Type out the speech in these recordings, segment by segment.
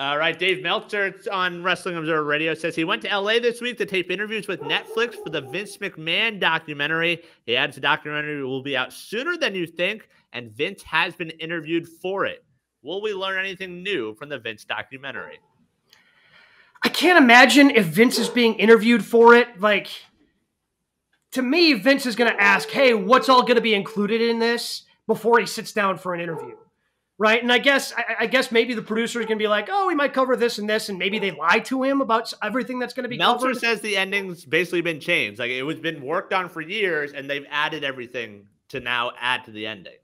All right, Dave Meltzer on Wrestling Observer Radio says he went to LA this week to tape interviews with Netflix for the Vince McMahon documentary. He adds the documentary will be out sooner than you think, and Vince has been interviewed for it. Will we learn anything new from the Vince documentary? I can't imagine if Vince is being interviewed for it. Like, to me, Vince is going to ask, hey, what's all going to be included in this before he sits down for an interview? Right, and I guess maybe the producer is going to be like, oh, we might cover this and this, and maybe they lie to him about everything that's going to be covered. Meltzer says the ending's basically been changed. Like, it was been worked on for years, and they've added everything to now add to the ending.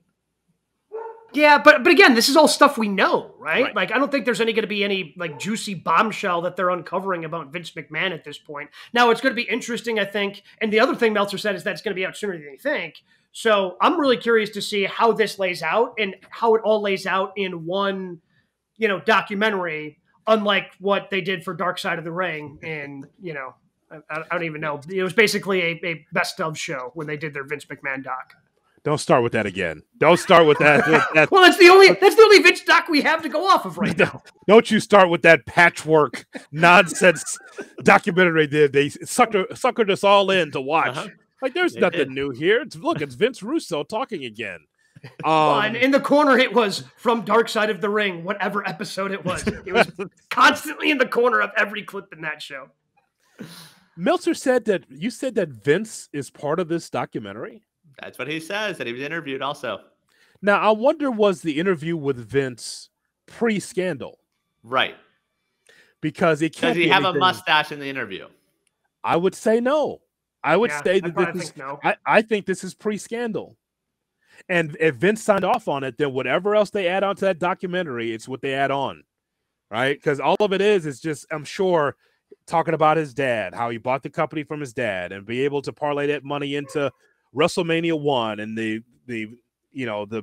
Yeah, but again, this is all stuff we know, right? Like, I don't think there's going to be any like juicy bombshell that they're uncovering about Vince McMahon at this point. Now, it's going to be interesting, I think. And the other thing Meltzer said is that it's going to be out sooner than you think. So I'm really curious to see how this lays out and how it all lays out in one, you know, documentary, unlike what they did for Dark Side of the Ring. And, you know, I don't even know. It was basically a best of show when they did their Vince McMahon doc. Don't start with that again. Don't start with that. Well, that's the only Vince doc we have to go off of right now. Don't you start with that patchwork nonsense documentary they suckered us all in to watch. Like, there's nothing new here. Look, it's Vince Russo talking again. And in the corner, it was from Dark Side of the Ring, whatever episode it was. It was constantly in the corner of every clip in that show. Meltzer said that you said that Vince is part of this documentary. That's what he says, that he was interviewed also. Now, I wonder, was the interview with Vince pre-scandal? Right. Because it can't be. Does he have a mustache in the interview? I would say no. I would say that I think this is pre-scandal. And if Vince signed off on it, then whatever else they add on to that documentary, it's what they add on, right? Because all of it is just, I'm sure, talking about his dad, how he bought the company from his dad, and be able to parlay that money into WrestleMania 1 and the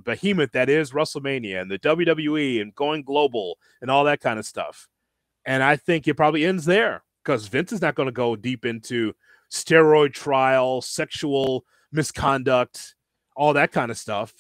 behemoth that is WrestleMania and the WWE and going global and all that kind of stuff. And I think it probably ends there, because Vince is not going to go deep into steroid trial, sexual misconduct, all that kind of stuff.